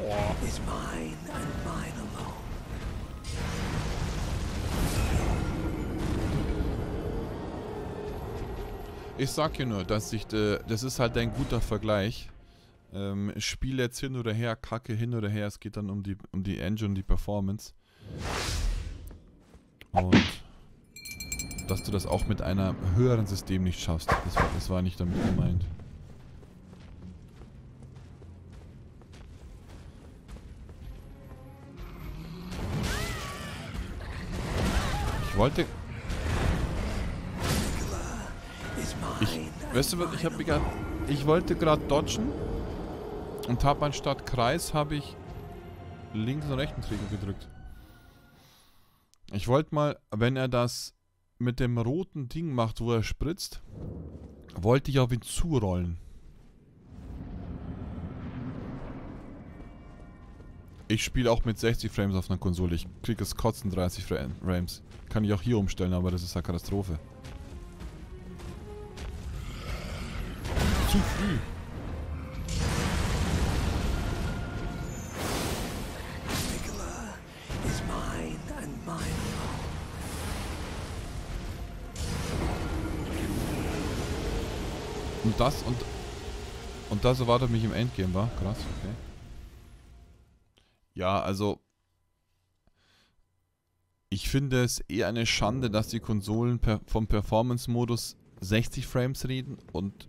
Boah. Ich sag ja nur, dass ich, das ist halt ein guter Vergleich. Spiel jetzt hin oder her, Kacke hin oder her, es geht dann um die Engine, die Performance. Und dass du das auch mit einem höheren System nicht schaffst, das war nicht damit gemeint. Ich wollte... Weißt du was, ich wollte gerade dodgen und habe anstatt Kreis habe ich links und rechten Trigger gedrückt. Ich wollte mal, wenn er das mit dem roten Ding macht, wo er spritzt, wollte ich auf ihn zurollen. Ich spiele auch mit 60 Frames auf einer Konsole, ich kriege es kotzen 30 Frames. Kann ich auch hier umstellen, aber das ist eine Katastrophe. Zu früh. Und das erwartet mich im Endgame, war? Krass, okay. Ja, also... Ich finde es eher eine Schande, dass die Konsolen vom Performance-Modus 60 Frames reden und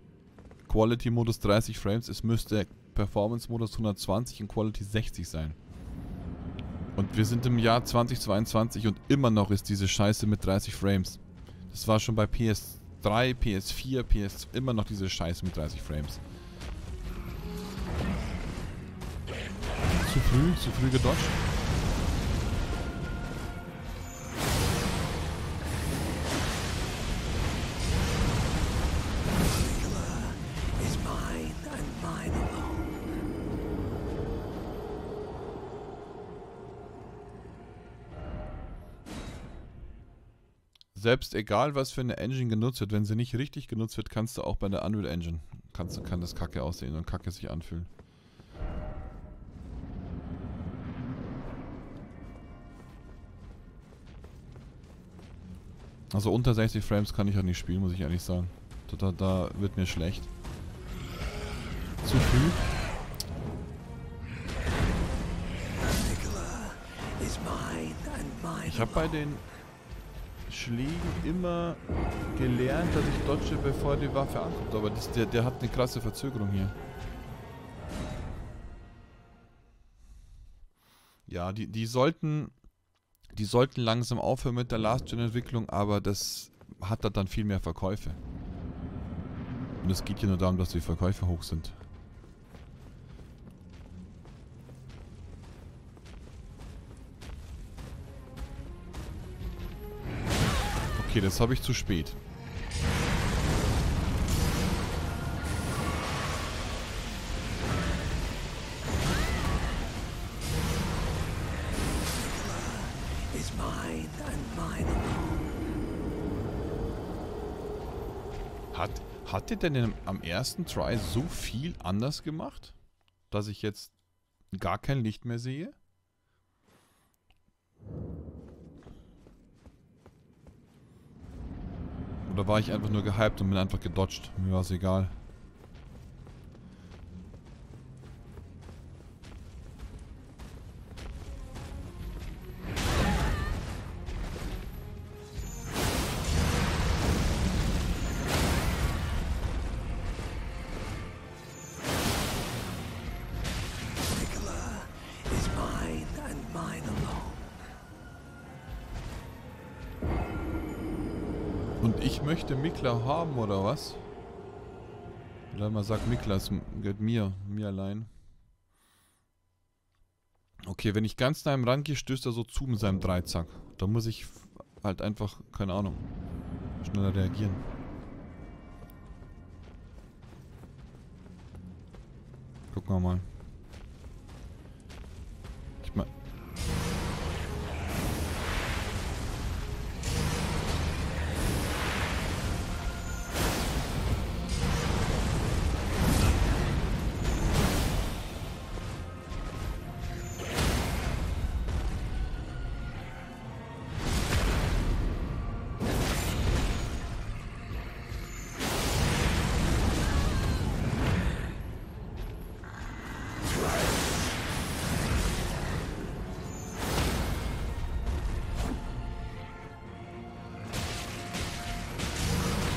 Quality-Modus 30 Frames. Es müsste Performance-Modus 120 und Quality 60 sein. Und wir sind im Jahr 2022 und immer noch ist diese Scheiße mit 30 Frames. Das war schon bei PS3, PS4, PS... immer noch diese Scheiße mit 30 Frames. Zu früh gedodged. Selbst egal, was für eine Engine genutzt wird, wenn sie nicht richtig genutzt wird, kannst du auch bei der Unreal Engine, kann das Kacke aussehen und Kacke sich anfühlen. Also unter 60 Frames kann ich auch nicht spielen, muss ich ehrlich sagen. Da wird mir schlecht. Zu früh. Ich habe bei den Schlägen immer gelernt, dass ich dodge, bevor die Waffe ankommt, aber der hat eine krasse Verzögerung hier. Ja, die sollten langsam aufhören mit der Last-Gen-Entwicklung, aber das hat dann viel mehr Verkäufe. Und es geht hier nur darum, dass die Verkäufe hoch sind. Okay, das habe ich zu spät. Hat ihr denn am ersten Try so viel anders gemacht, dass ich jetzt gar kein Licht mehr sehe? Oder war ich einfach nur gehypt und bin einfach gedodged? Mir war es egal. Möchte Mikla haben oder was? Oder man sagt Mikla, es gehört mir allein. Okay, wenn ich ganz nah rangehe, stößt er so zu mit seinem Dreizack. Da muss ich halt einfach, keine Ahnung, schneller reagieren. Gucken wir mal.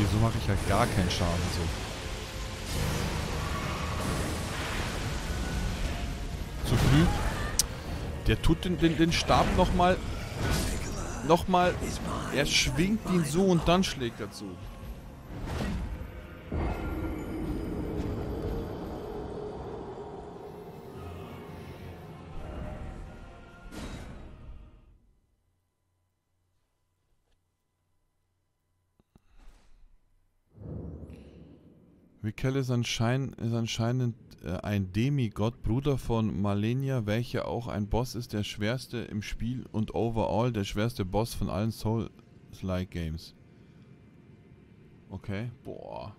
wieso mache ich halt gar keinen Schaden so? Zu früh. Der tut den Stab nochmal. Nochmal. Er schwingt ihn so und dann schlägt er zu. Mikkel ist anscheinend ein Demigott, Bruder von Malenia, welcher auch ein Boss ist, der schwerste im Spiel und overall der schwerste Boss von allen Souls-like Games. Okay, boah.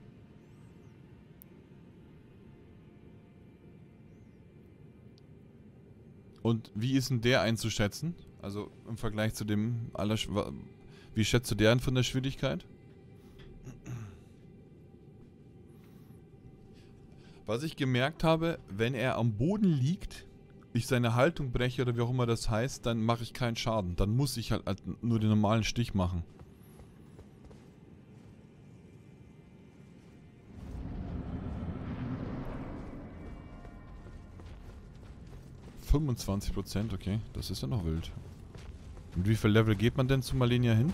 Und wie ist denn der einzuschätzen? Also im Vergleich zu dem wie schätzt du deren von der Schwierigkeit? Was ich gemerkt habe, wenn er am Boden liegt, ich seine Haltung breche oder wie auch immer das heißt, dann mache ich keinen Schaden. Dann muss ich halt nur den normalen Stich machen. %, okay. Das ist ja noch wild. Mit wie viel Level geht man denn zu Malenia hin?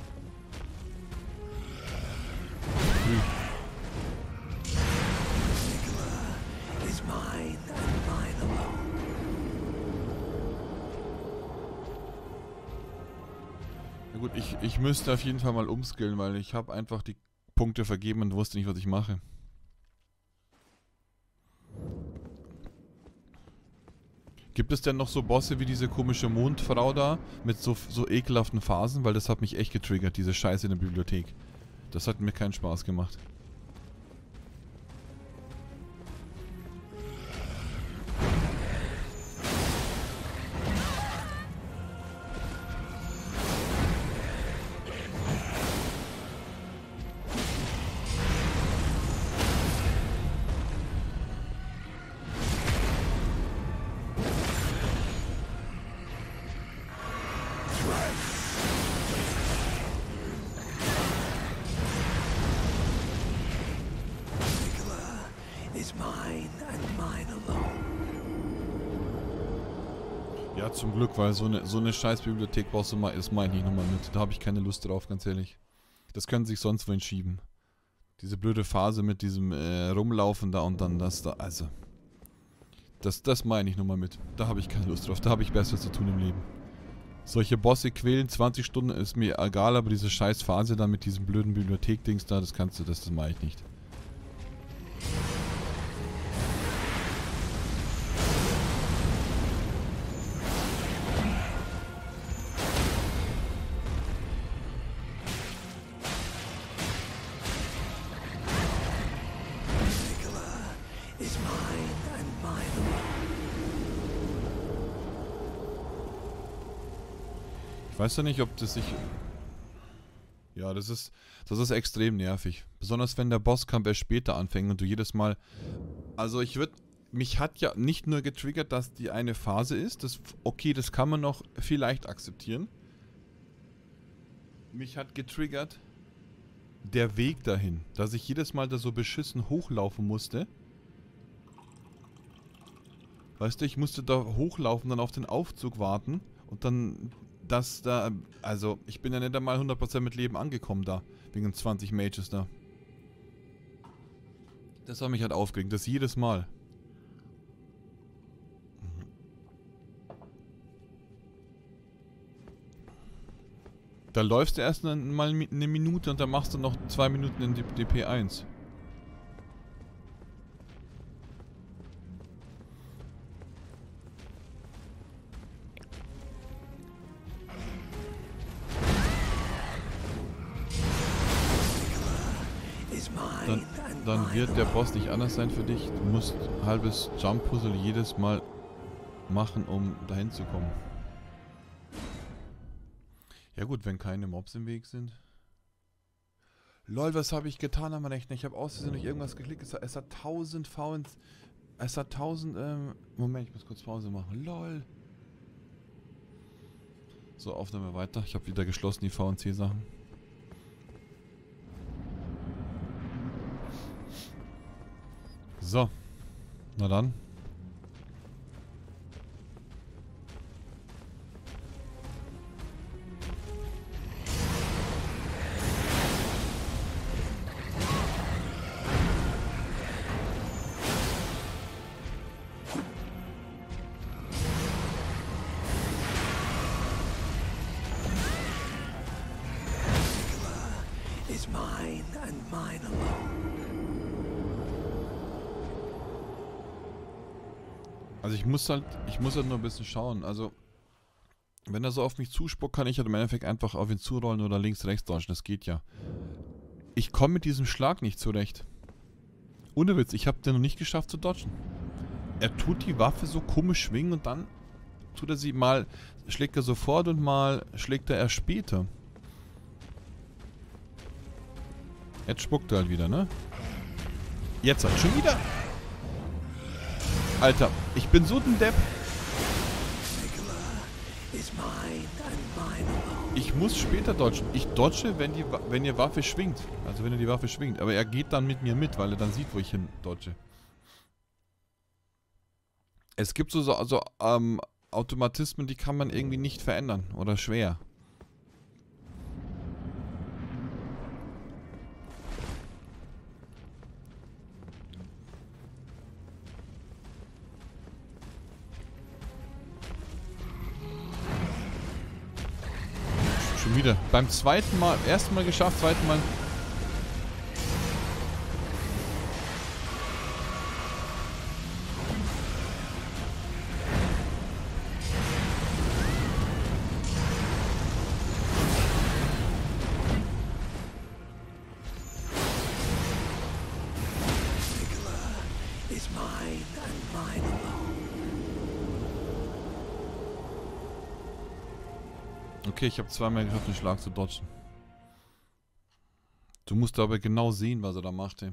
Ich müsste auf jeden Fall mal umskillen, weil ich habe einfach die Punkte vergeben und wusste nicht, was ich mache. Gibt es denn noch so Bosse wie diese komische Mondfrau da mit so ekelhaften Phasen? Weil das hat mich echt getriggert, diese Scheiße in der Bibliothek. Das hat mir keinen Spaß gemacht. Ja, zum Glück, weil so eine scheiß Bibliothek brauchst du mal, das meine ich nochmal mit. Da habe ich keine Lust drauf, ganz ehrlich. Das können sich sonst wohin schieben. Diese blöde Phase mit diesem Rumlaufen da und dann das da, also. Das meine ich nochmal mit. Da habe ich keine Lust drauf, da habe ich Besseres zu tun im Leben. Solche Bosse quälen, 20 Stunden ist mir egal, aber diese scheiß Phase da mit diesem blöden Bibliothek-Dings da, das meine ich nicht. Weißt du nicht, ob das sich... Ja, das ist extrem nervig. Besonders wenn der Bosskampf erst später anfängt und du jedes Mal... Also mich hat ja nicht nur getriggert, dass die eine Phase ist. Okay, das kann man noch vielleicht akzeptieren. Mich hat getriggert der Weg dahin. Dass ich jedes Mal da so beschissen hochlaufen musste. Weißt du, ich musste da hochlaufen, dann auf den Aufzug warten und dann... Also ich bin ja nicht einmal 100% mit Leben angekommen da, wegen den 20 Mages da. Das hat mich halt aufgeregt, das jedes Mal. Da läufst du erst mal eine Minute und dann machst du noch 2 Minuten in DP1. Dann wird der Boss nicht anders sein für dich. Du musst ein halbes Jump-Puzzle jedes Mal machen, um dahin zu kommen. Ja gut, wenn keine Mobs im Weg sind. Lol, was habe ich getan am Rechner? Ich habe aus Versehen durch irgendwas geklickt. Es hat 1000 Vns. Es hat 1000... Moment, ich muss kurz Pause machen. Lol. So, Aufnahme weiter. Ich habe wieder geschlossen die VNC-Sachen. So. Na dann. Also ich muss halt nur ein bisschen schauen. Also wenn er so auf mich zuspuckt, kann ich halt im Endeffekt einfach auf ihn zurollen oder links, rechts dodgen. Das geht ja. Ich komme mit diesem Schlag nicht zurecht. Ohne Witz, ich habe den noch nicht geschafft zu dodgen. Er tut die Waffe so komisch schwingen und dann tut er sie mal, schlägt er sofort und mal schlägt er erst später. Jetzt spuckt er halt wieder, ne? Jetzt halt schon wieder. Alter, ich bin so ein Depp. Ich muss später dodgen. Ich dodge, wenn die Waffe schwingt. Also wenn er die Waffe schwingt. Aber er geht dann mit mir mit, weil er dann sieht, wo ich hin dodge. Es gibt so Automatismen, die kann man irgendwie nicht verändern. Oder schwer. Wieder. Beim zweiten Mal, ersten Mal geschafft, zweiten Mal. Okay, ich habe zweimal geschafft, den Schlag zu dodgen. Du musst aber genau sehen, was er da macht, ey.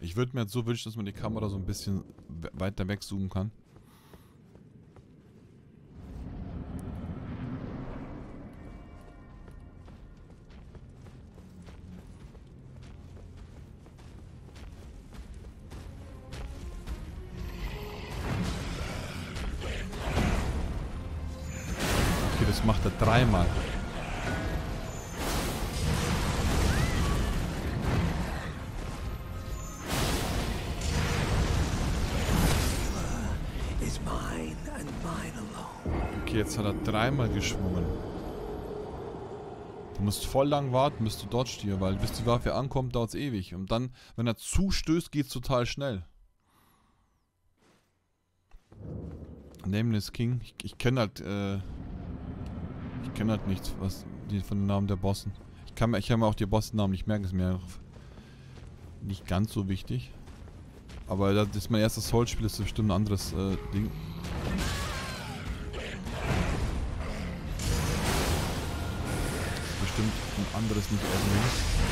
Ich würde mir jetzt so wünschen, dass man die Kamera so ein bisschen weiter wegzoomen kann. Das macht er dreimal. Okay, jetzt hat er dreimal geschwungen. Du musst voll lang warten, bis du dodgst hier, weil bis die Waffe ankommt, dauert es ewig. Und dann, wenn er zustößt, geht es total schnell. Nameless King. Ich kenne halt... Ich kenne halt nichts von den Namen der Bossen. Ich kann mir auch die Bossen-Namen nicht merken, ist mir nicht ganz so wichtig. Aber das ist mein erstes Holzspiel, das ist bestimmt ein anderes Ding. Bestimmt ein anderes nicht ausnehmen.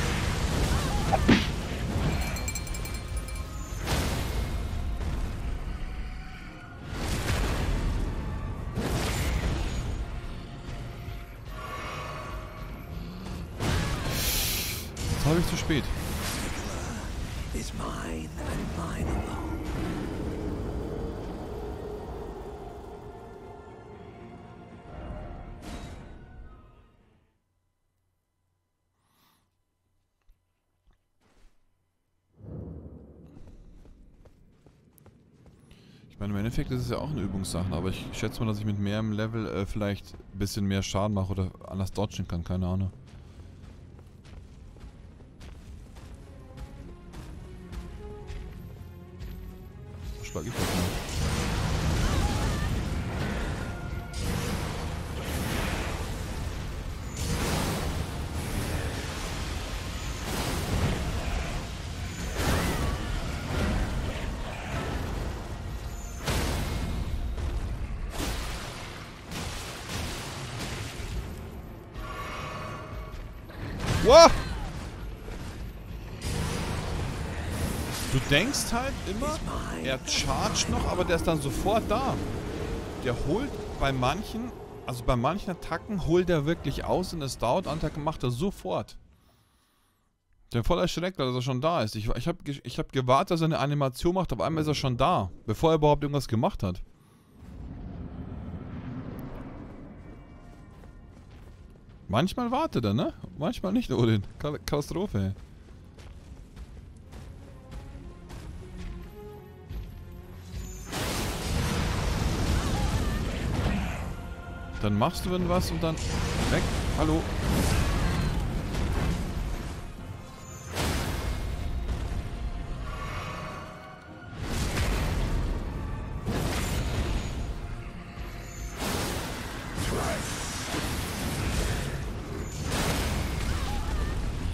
Zu spät. Ich meine, im Endeffekt ist es ja auch eine Übungssache, aber ich schätze mal, dass ich mit mehr im Level vielleicht ein bisschen mehr Schaden mache oder anders dodgen kann, keine Ahnung. Gibt es nicht. Wow! Du denkst halt immer, er chargt noch, aber der ist dann sofort da. Der holt bei manchen, also bei manchen Attacken holt er wirklich aus und es dauert, an Attacken macht er sofort. Der voll erschreckt, dass er schon da ist. Ich hab gewartet, dass er eine Animation macht, auf einmal ist er schon da, bevor er überhaupt irgendwas gemacht hat. Manchmal wartet er, ne? Manchmal nicht, Odin. Katastrophe, ey. Dann machst du wenn was und dann weg. Hallo.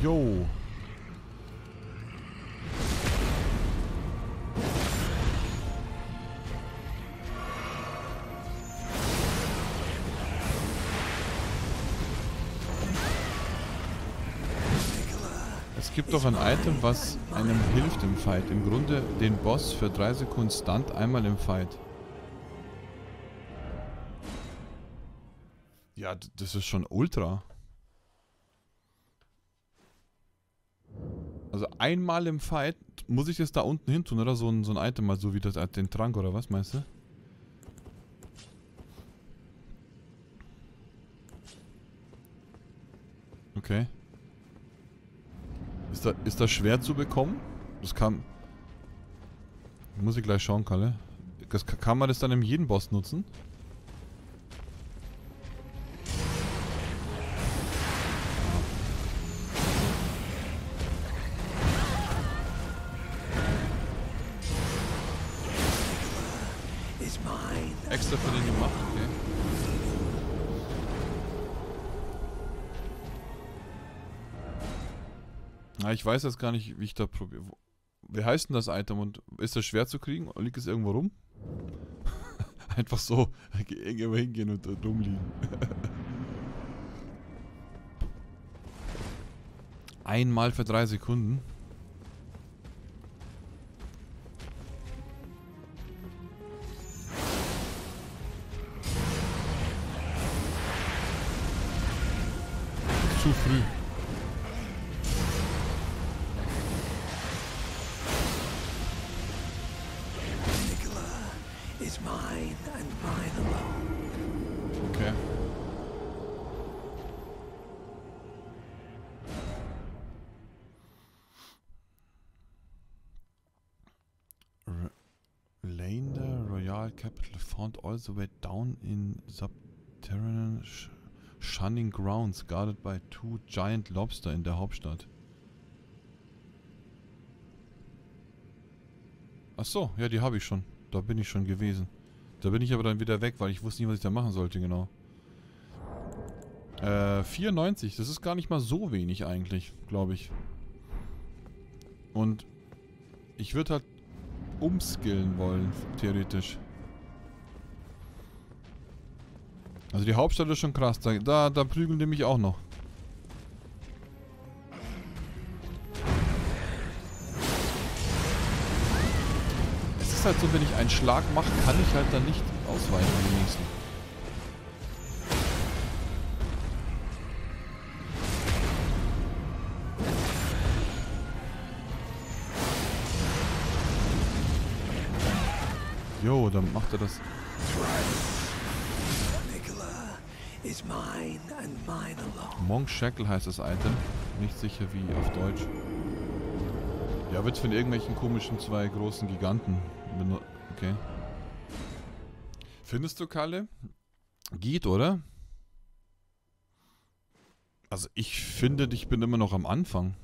Jo. Es gibt doch ein Item, was einem hilft im Fight. Im Grunde den Boss für 3 Sekunden stunt einmal im Fight. Ja, das ist schon ultra. Also einmal im Fight muss ich das da unten hin tun, oder? So ein Item, mal so wie das, den Trank oder was, meinst du? Okay. Ist das schwer zu bekommen? Das kann... Muss ich gleich schauen, Kalle. Das, kann man das dann in jedem Boss nutzen? Extra für den gemacht, okay. Na, ich weiß jetzt gar nicht, wie ich da probiere. Wie heißt denn das Item und ist das schwer zu kriegen? Liegt es irgendwo rum? Einfach so, irgendwo hingehen und rumliegen. Einmal für 3 Sekunden. Zu früh. Okay. Lane the Royal Capital found all the way down in Subterranean Shunning Grounds, guarded by 2 giant lobster in der Hauptstadt. Achso, ja, die habe ich schon. Da bin ich schon gewesen. Da bin ich aber dann wieder weg, weil ich wusste nicht, was ich da machen sollte, genau. 94, das ist gar nicht mal so wenig eigentlich, glaube ich. Und ich würde halt umskillen wollen, theoretisch. Also die Hauptstadt ist schon krass, da prügeln die mich auch noch. Es ist halt so, wenn ich einen Schlag mache, kann ich halt dann nicht ausweichen im nächsten. Jo, dann macht er das. Monk Shackle heißt das Item. Nicht sicher wie auf Deutsch. Ja, wird's von irgendwelchen komischen 2 großen Giganten. Okay. Findest du, Kalle? Geht, oder? Also ich finde, ich bin immer noch am Anfang.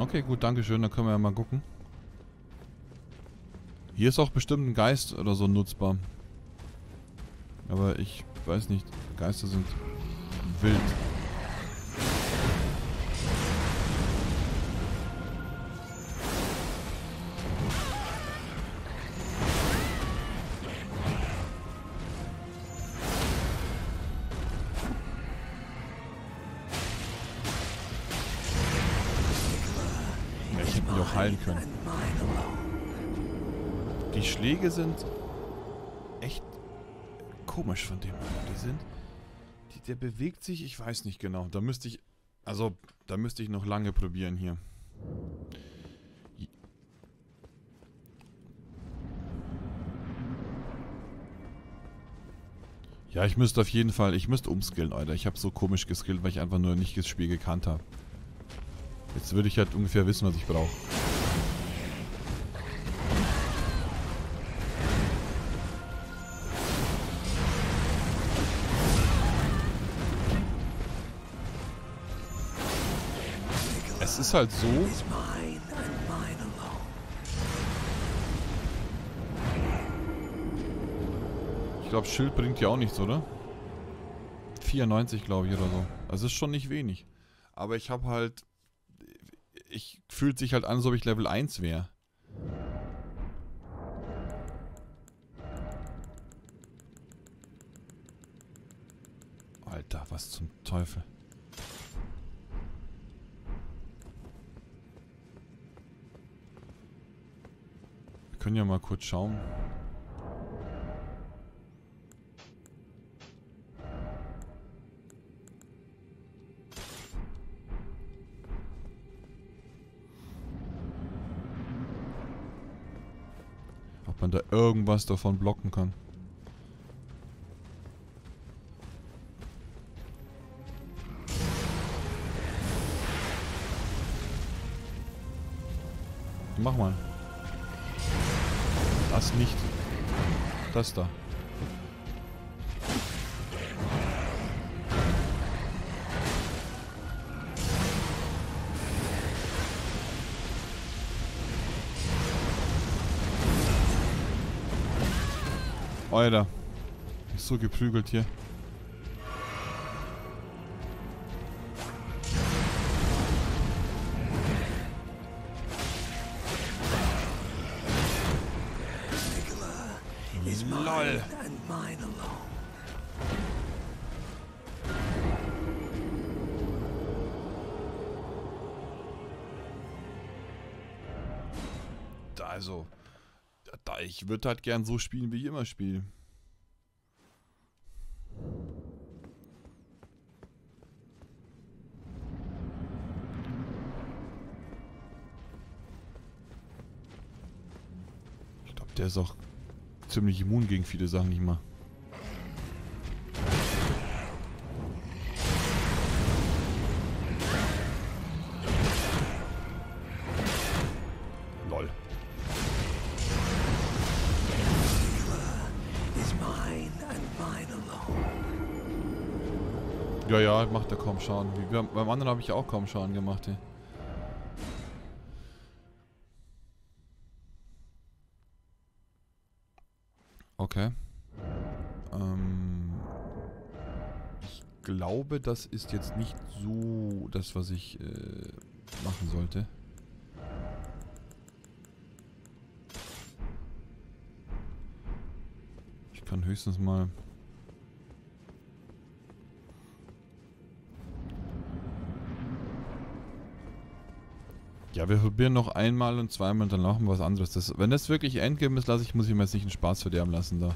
Okay, gut, dankeschön. Dann können wir ja mal gucken. Hier ist auch bestimmt ein Geist oder so nutzbar. Aber ich weiß nicht. Geister sind wild. Ja, ich hätte mich auch heilen können. Die Schläge sind echt komisch von dem. Die sind Der bewegt sich, ich weiß nicht genau. Da müsste ich, also, da müsste ich noch lange probieren hier. Ja, ich müsste auf jeden Fall, ich müsste umskillen, Alter. Ich habe so komisch geskillt, weil ich einfach nur nicht das Spiel gekannt habe. Jetzt würde ich halt ungefähr wissen, was ich brauche. Es ist halt so. Ich glaube, Schild bringt ja auch nichts, oder? 94, glaube ich, oder so. Also ist schon nicht wenig. Aber ich habe halt... Ich fühlt sich halt an, als ob ich Level 1 wäre. Alter, was zum Teufel. Wir können ja mal kurz schauen. Man da irgendwas davon blocken kann. Mach mal. Das nicht. Das da. Alter, ist so geprügelt hier. LOL. Also, ich würde halt gern so spielen, wie ich immer spiele. Ich glaube, der ist auch ziemlich immun gegen viele Sachen, nicht mal. Ja, ja, macht er kaum Schaden. Beim anderen habe ich ja auch kaum Schaden gemacht, ey. Okay. Ich glaube, das ist jetzt nicht so das, was ich machen sollte. Ich kann höchstens mal... Ja, wir probieren noch einmal und zweimal und dann machen wir was anderes. Das, wenn das wirklich Endgame ist, muss ich mir jetzt nicht den Spaß verderben lassen da.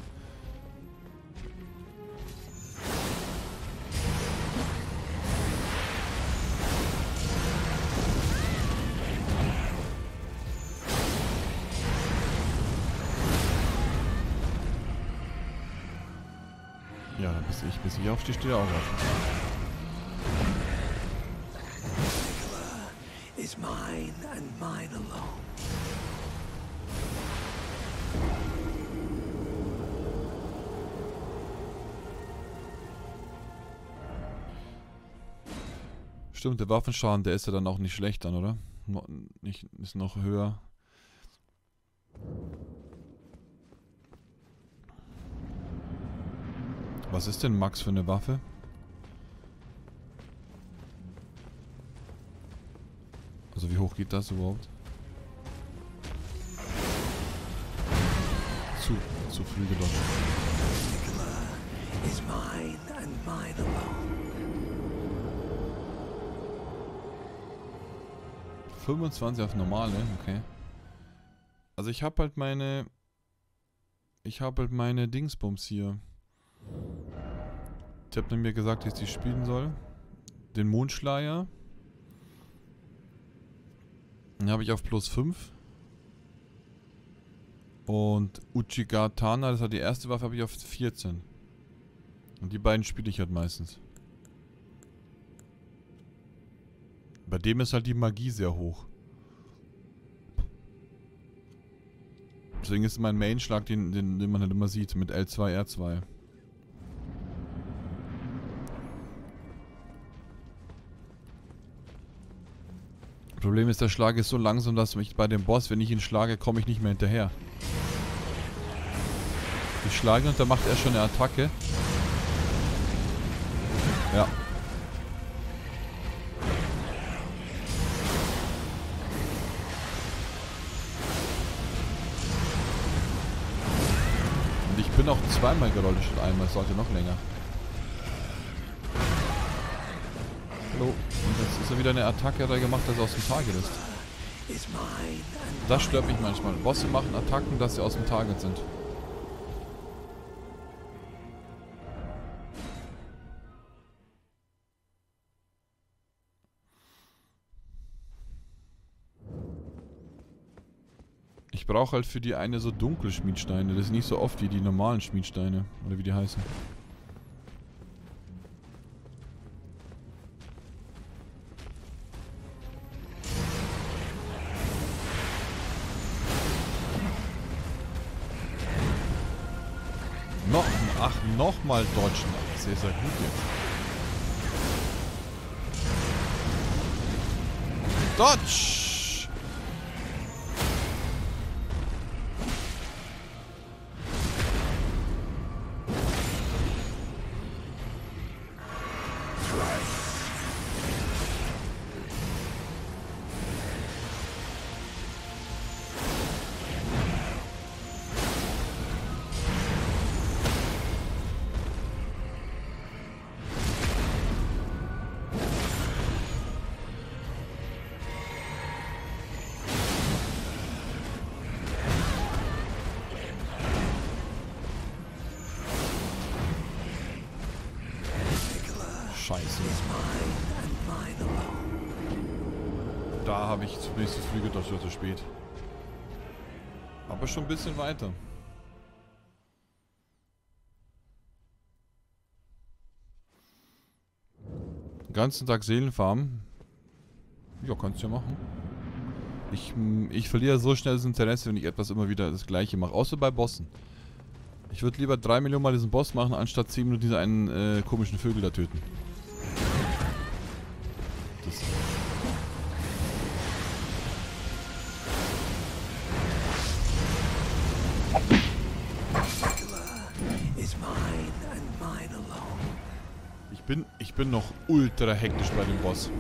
Ja, bis ich aufstehe, stehe auch auf. Mine and mine alone. Stimmt, der Waffenschaden, der ist ja dann auch nicht schlecht dann, oder? Ist noch höher. Was ist denn Max für eine Waffe? Also wie hoch geht das überhaupt? Zu früh gedacht. Mine 25 auf normale, okay. Also ich habe halt meine... Ich habe halt meine Dingsbums hier. Ich habe mir gesagt, dass ich die spielen soll. Den Mondschleier. Den habe ich auf +5. Und Uchigatana, das war die erste Waffe, habe ich auf 14. Und die beiden spiele ich halt meistens. Bei dem ist halt die Magie sehr hoch. Deswegen ist mein Main-Schlag, den man halt immer sieht, mit L2, R2. Problem ist, der Schlag ist so langsam, dass mich bei dem Boss, wenn ich ihn schlage, komme ich nicht mehr hinterher. Ich schlage und dann macht er schon eine Attacke. Ja. Und ich bin auch zweimal gerollt statt einmal, es sollte noch länger. Hallo. Und jetzt ist er wieder eine Attacke, hat er gemacht, dass er aus dem Target ist. Das stört mich manchmal. Bosse machen Attacken, dass sie aus dem Target sind. Ich brauche halt für die eine so dunkle Schmiedsteine. Das ist nicht so oft wie die normalen Schmiedsteine. Oder wie die heißen. Nochmal dodgen. Sehr, sehr gut jetzt. Dodge! Scheiße. Da habe ich zunächst zu früh gedacht, zu spät. Aber schon ein bisschen weiter. Den ganzen Tag Seelenfarmen. Ja, kannst du ja machen. Ich verliere so schnell das Interesse, wenn ich etwas immer wieder das Gleiche mache. Außer bei Bossen. Ich würde lieber 3 Millionen Mal diesen Boss machen, anstatt 10 Minuten diesen einen komischen Vögel da töten. Ich bin noch ultra hektisch bei dem Boss.